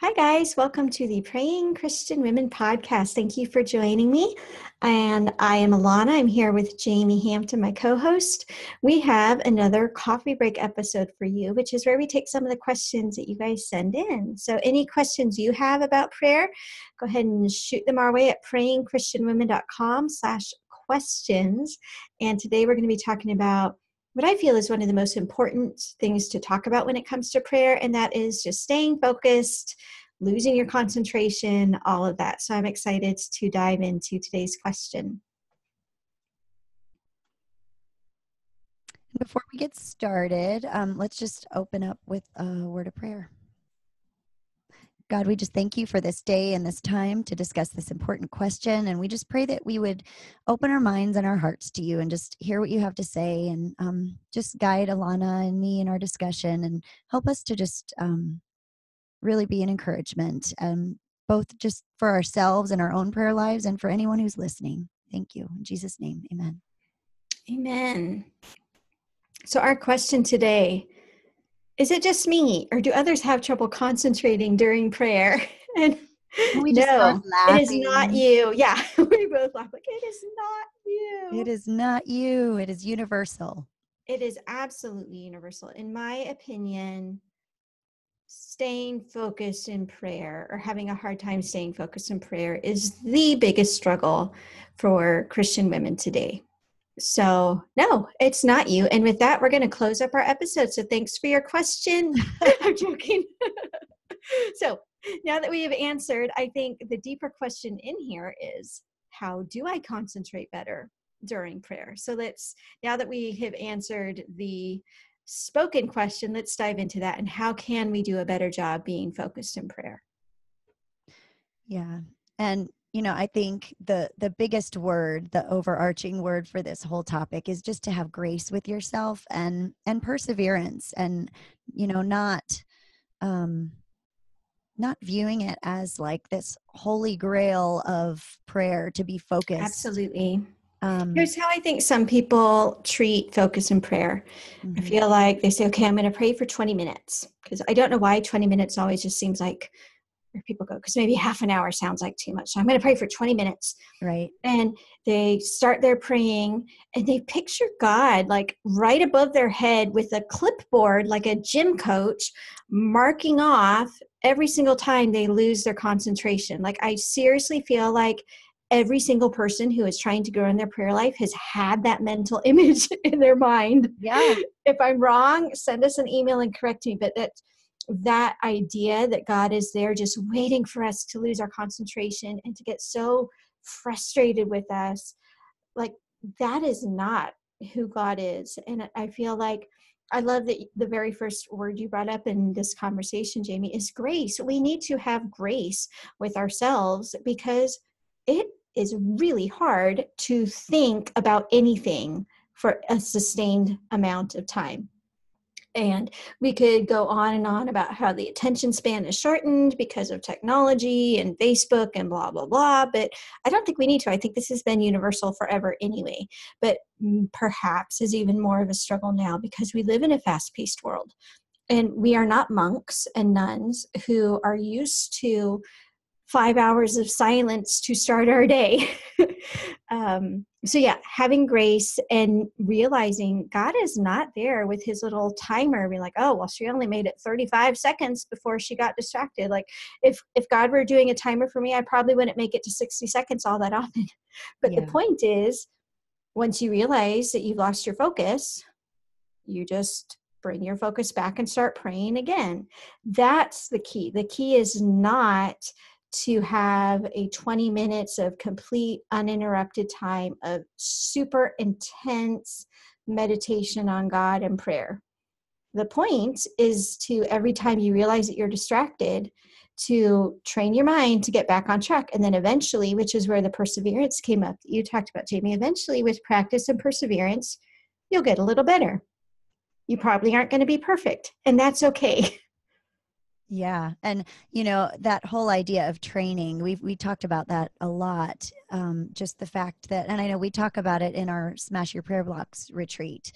Hi guys, welcome to the Praying Christian Women podcast. Thank you for joining me. And I am Alana. I'm here with Jaime Hampton, my co-host. We have another coffee break episode for you, which is where we take some of the questions that you guys send in. So any questions you have about prayer, go ahead and shoot them our way at prayingchristianwomen.com/questions. And today we're going to be talking about what I feel is one of the most important things to talk about when it comes to prayer, and that is just staying focused, losing your concentration, all of that. So I'm excited to dive into today's question. Before we get started, let's just open up with a word of prayer. God, we just thank you for this day and this time to discuss this important question. And we just pray that we would open our minds and our hearts to you and just hear what you have to say, and just guide Alana and me in our discussion and help us to just really be an encouragement, both just for ourselves and our own prayer lives and for anyone who's listening. Thank you. In Jesus' name, amen. Amen. So our question today: is it just me, or do others have trouble concentrating during prayer? And we just no, it is not you. Yeah, we both laugh like, it is not you. It is not you. It is universal. It is absolutely universal. In my opinion, staying focused in prayer, or having a hard time staying focused in prayer, is the biggest struggle for Christian women today. So no, it's not you. And with that, we're going to close up our episode. So thanks for your question. I'm joking. So now that we have answered, I think the deeper question in here is, how do I concentrate better during prayer? So let's, now that we have answered the spoken question, let's dive into that. And how can we do a better job being focused in prayer? Yeah. And you know, I think the biggest word, the overarching word for this whole topic, is just to have grace with yourself and perseverance, and, you know, not viewing it as like this holy grail of prayer to be focused. Absolutely. Here's how I think some people treat focus and prayer. Mm-hmm. I feel like they say, okay, I'm going to pray for 20 minutes, because I don't know why 20 minutes always just seems like where people go, because maybe half an hour sounds like too much. So I'm going to pray for 20 minutes. Right. And they start their praying and they picture God like right above their head with a clipboard, like a gym coach, marking off every single time they lose their concentration. Like, I seriously feel like every single person who is trying to grow in their prayer life has had that mental image in their mind. Yeah. If I'm wrong, send us an email and correct me. But that idea that God is there just waiting for us to lose our concentration and to get so frustrated with us, like, that is not who God is. And I feel like, I love that the very first word you brought up in this conversation, Jaime, is grace. We need to have grace with ourselves, because it is really hard to think about anything for a sustained amount of time. And we could go on and on about how the attention span is shortened because of technology and Facebook and blah, blah, blah. But I don't think we need to. I think this has been universal forever anyway. But perhaps is even more of a struggle now, because we live in a fast-paced world. And we are not monks and nuns who are used to 5 hours of silence to start our day. So yeah, having grace and realizing God is not there with his little timer. We're like, oh, well, she only made it 35 seconds before she got distracted. Like, if God were doing a timer for me, I probably wouldn't make it to 60 seconds all that often. But yeah, the point is, once you realize that you've lost your focus, you just bring your focus back and start praying again. That's the key. The key is not to have a 20 minutes of complete uninterrupted time of super intense meditation on God and prayer. The point is to, every time you realize that you're distracted, to train your mind to get back on track. And then eventually, which is where the perseverance came up that you talked about, Jaime, eventually with practice and perseverance, you'll get a little better. You probably aren't going to be perfect, and that's okay. Yeah. And, you know, that whole idea of training, we talked about that a lot. Just the fact that, and I know we talk about it in our Smash Your Prayer Blocks retreat,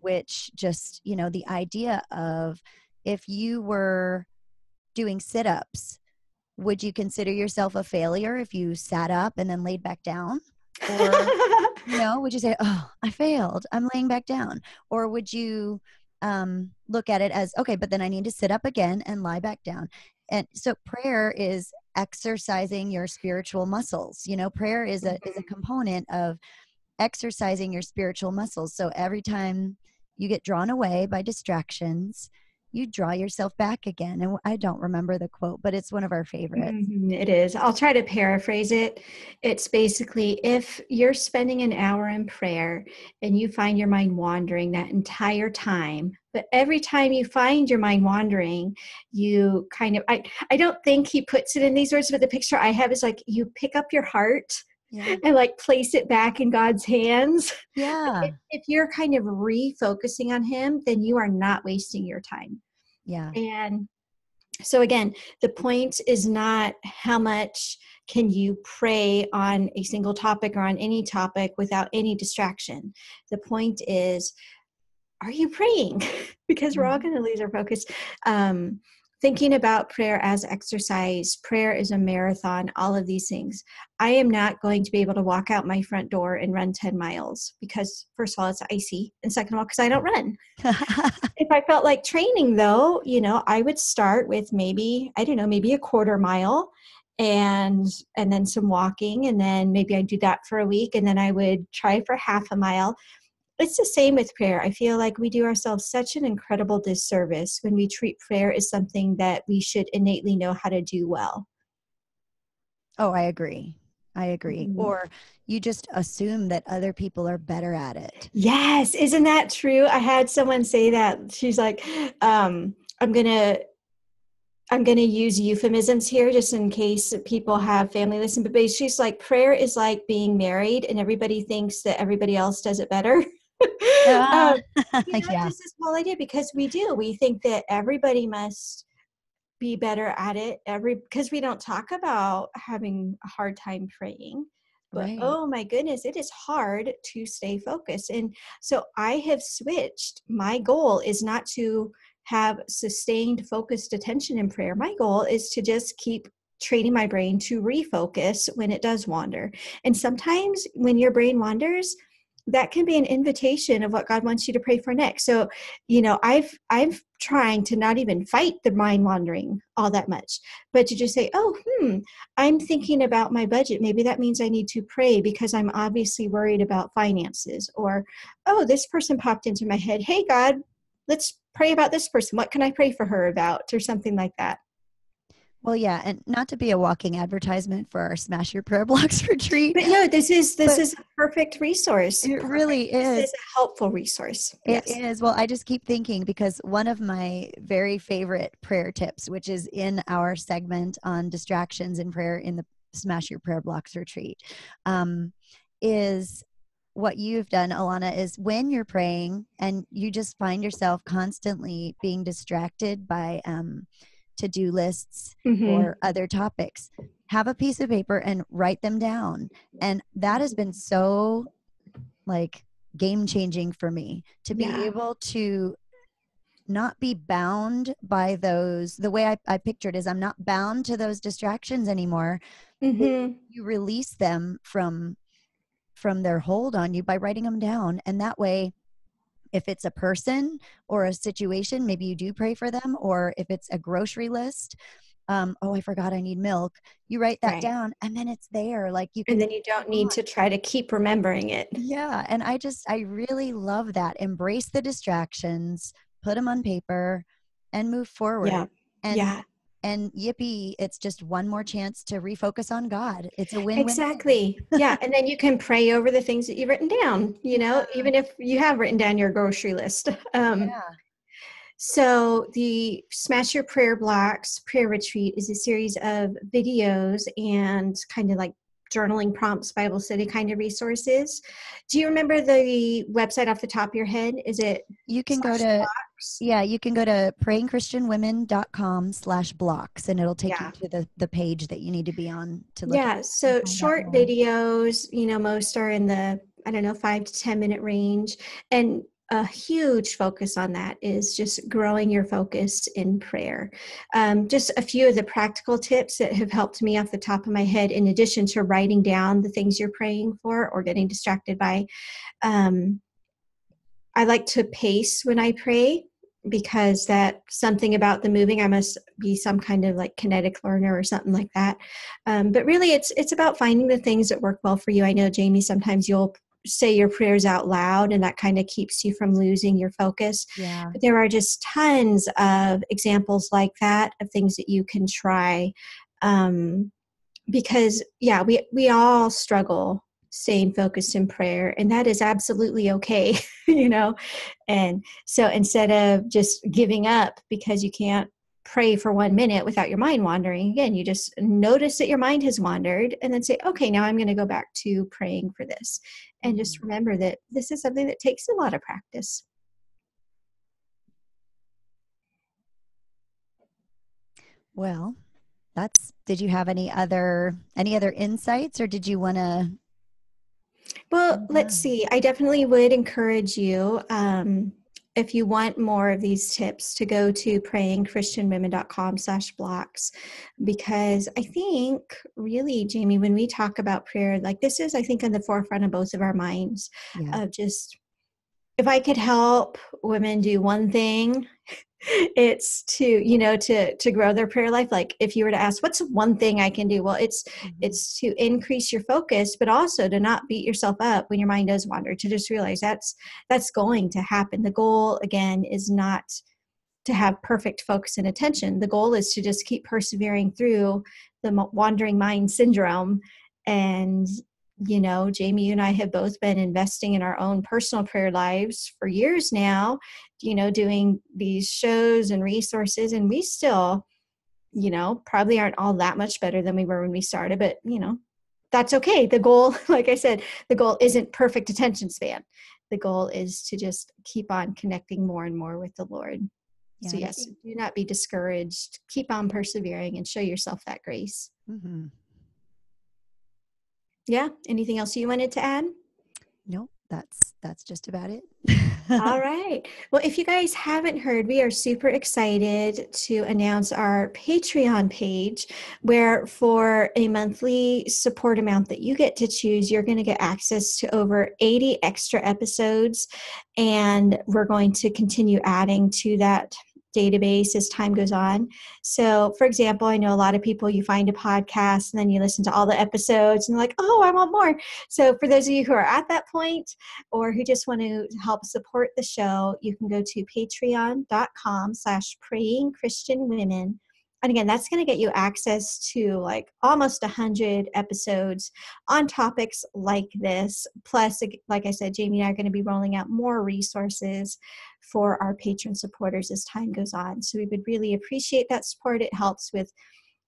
which just, you know, the idea of, if you were doing sit-ups, would you consider yourself a failure if you sat up and then laid back down? Or, you know, would you say, oh, I failed, I'm laying back down? Or would you look at it as, okay, but then I need to sit up again and lie back down? And so prayer is exercising your spiritual muscles. You know, prayer is a component of exercising your spiritual muscles. So every time you get drawn away by distractions, you draw yourself back again. And I don't remember the quote, but it's one of our favorites. Mm-hmm, it is. I'll try to paraphrase it. It's basically, if you're spending an hour in prayer and you find your mind wandering that entire time, but every time you find your mind wandering, you kind of, I don't think he puts it in these words, but the picture I have is like, you pick up your heart. Yeah. And like place it back in God's hands. Yeah. If you're kind of refocusing on him, then you are not wasting your time. Yeah. And so again, the point is not how much can you pray on a single topic or on any topic without any distraction. The point is, are you praying? Because we're all going to lose our focus. Thinking about prayer as exercise, prayer is a marathon, all of these things. I am not going to be able to walk out my front door and run 10 miles because, first of all, it's icy. And second of all, because I don't run. If I felt like training, though, you know, I would start with maybe, I don't know, maybe a quarter mile and then some walking. And then maybe I'd do that for a week. And then I would try for half a mile. It's the same with prayer. I feel like we do ourselves such an incredible disservice when we treat prayer as something that we should innately know how to do well. Oh, I agree. Mm-hmm. Or you just assume that other people are better at it. Yes. Isn't that true? I had someone say that. She's like, I'm going to use euphemisms here just in case people have family listen, but basically she's like, prayer is like being married and everybody thinks that everybody else does it better. Yeah. This is all I do, because we do. We think that everybody must be better at it because we don't talk about having a hard time praying. But right. Oh my goodness, it is hard to stay focused. And so I have switched. My goal is not to have sustained focused attention in prayer. My goal is to just keep training my brain to refocus when it does wander. And sometimes when your brain wanders, that can be an invitation of what God wants you to pray for next. So, you know, I'm trying to not even fight the mind wandering all that much, but to just say, I'm thinking about my budget. Maybe that means I need to pray because I'm obviously worried about finances. Or, oh, this person popped into my head. Hey, God, let's pray about this person. What can I pray for her about? Or something like that. Well, yeah. And not to be a walking advertisement for our Smash Your Prayer Blocks retreat. But no, this is a perfect resource. It really is. This is a helpful resource. It is. Well, I just keep thinking, because one of my very favorite prayer tips, which is in our segment on distractions in prayer in the Smash Your Prayer Blocks retreat, is what you've done, Alana, is when you're praying and you just find yourself constantly being distracted by to-do lists or other topics, have a piece of paper and write them down. And that has been so like game-changing for me to be able to not be bound by those. The way I picture it is, I'm not bound to those distractions anymore. Mm-hmm. You release them from their hold on you by writing them down. And that way, if it's a person or a situation, maybe you do pray for them. Or if it's a grocery list, I forgot I need milk. You write that down and then it's there. Like you can, and then you don't need to try to keep remembering it. Yeah. And I really love that. Embrace the distractions, put them on paper and move forward. Yeah. And yippee, it's just one more chance to refocus on God. It's a win-win. Exactly. Yeah. And then you can pray over the things that you've written down, you know, even if you have written down your grocery list. So the Smash Your Prayer Blocks prayer retreat is a series of videos and kind of like journaling prompts, Bible study kind of resources. Do you remember the website off the top of your head? Is it? You can go to blocks? Yeah, you can go to prayingchristianwomen.com/blocks and it'll take you to the page that you need to be on to look at. Yeah, so short videos, you know, most are in the 5 to 10 minute range. And a huge focus on that is just growing your focus in prayer. Just a few of the practical tips that have helped me off the top of my head, in addition to writing down the things you're praying for or getting distracted by. I like to pace when I pray, because that something about the moving, I must be some kind of like kinetic learner or something like that. But really it's about finding the things that work well for you. I know, Jaime, sometimes you'll say your prayers out loud, and that kind of keeps you from losing your focus. Yeah. But there are just tons of examples like that of things that you can try. Because yeah, we all struggle staying focused in prayer, and that is absolutely okay, you know? And so instead of just giving up because you can't pray for 1 minute without your mind wandering, again, you just notice that your mind has wandered and then say, okay, now I'm going to go back to praying for this. And just remember that this is something that takes a lot of practice. Well, did you have any other insights, or did you want to? Well, let's see. I definitely would encourage you, if you want more of these tips, to go to prayingchristianwomen.com/blocks, because I think really, Jaime, when we talk about prayer, like this is, I think, in the forefront of both of our minds. Yeah. Of just, if I could help women do one thing, it's to, you know, to grow their prayer life. Like if you were to ask, what's one thing I can do? Well, it's to increase your focus, but also to not beat yourself up when your mind does wander, to just realize that's going to happen. The goal, again, is not to have perfect focus and attention. The goal is to just keep persevering through the wandering mind syndrome. And, you know, Jaime, you and I have both been investing in our own personal prayer lives for years now, you know, doing these shows and resources, and we still, you know, probably aren't all that much better than we were when we started, but, you know, that's okay. The goal, like I said, the goal isn't perfect attention span. The goal is to just keep on connecting more and more with the Lord. Yeah, so yes, do not be discouraged. Keep on persevering and show yourself that grace. Mm-hmm. Yeah. Anything else you wanted to add? No, that's just about it. All right. Well, if you guys haven't heard, we are super excited to announce our Patreon page, where for a monthly support amount that you get to choose, you're going to get access to over 80 extra episodes. And we're going to continue adding to that database as time goes on. So for example, I know a lot of people, you find a podcast and then you listen to all the episodes and like, oh, I want more. So for those of you who are at that point, or who just want to help support the show, you can go to patreon.com/prayingchristianwomen. And again, that's going to get you access to like almost 100 episodes on topics like this. Plus, like I said, Jaime and I are going to be rolling out more resources for our patron supporters as time goes on. So we would really appreciate that support. It helps with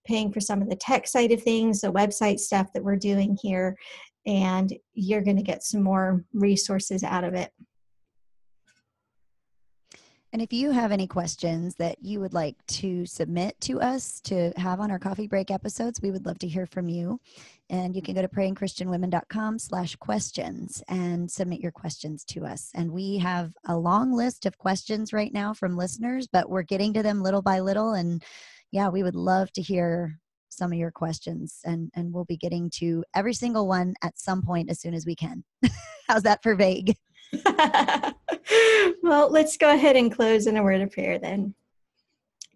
paying for some of the tech side of things, the website stuff that we're doing here, and you're going to get some more resources out of it. And if you have any questions that you would like to submit to us to have on our coffee break episodes, we would love to hear from you. And you can go to prayingchristianwomen.com/questions and submit your questions to us. And we have a long list of questions right now from listeners, but we're getting to them little by little. And yeah, we would love to hear some of your questions, and we'll be getting to every single one at some point as soon as we can. How's that for vague? Well, let's go ahead and close in a word of prayer then.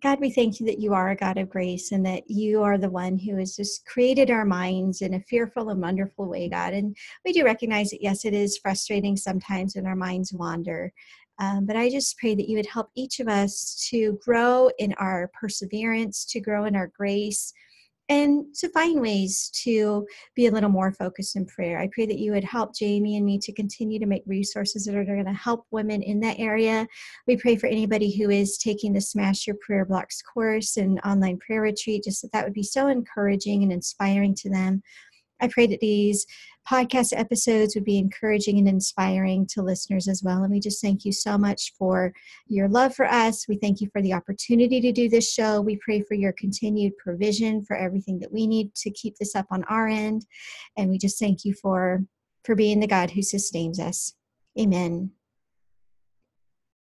God, we thank you that you are a God of grace, and that you are the one who has just created our minds in a fearful and wonderful way, God. And we do recognize that, yes, it is frustrating sometimes when our minds wander. But I just pray that you would help each of us to grow in our perseverance, to grow in our grace, and to find ways to be a little more focused in prayer. I pray that you would help Jaime and me to continue to make resources that are going to help women in that area. We pray for anybody who is taking the Smash Your Prayer Blocks course and online prayer retreat, just that would be so encouraging and inspiring to them. I pray that these podcast episodes would be encouraging and inspiring to listeners as well. And we just thank you so much for your love for us. We thank you for the opportunity to do this show. We pray for your continued provision for everything that we need to keep this up on our end. And we just thank you for being the God who sustains us. Amen.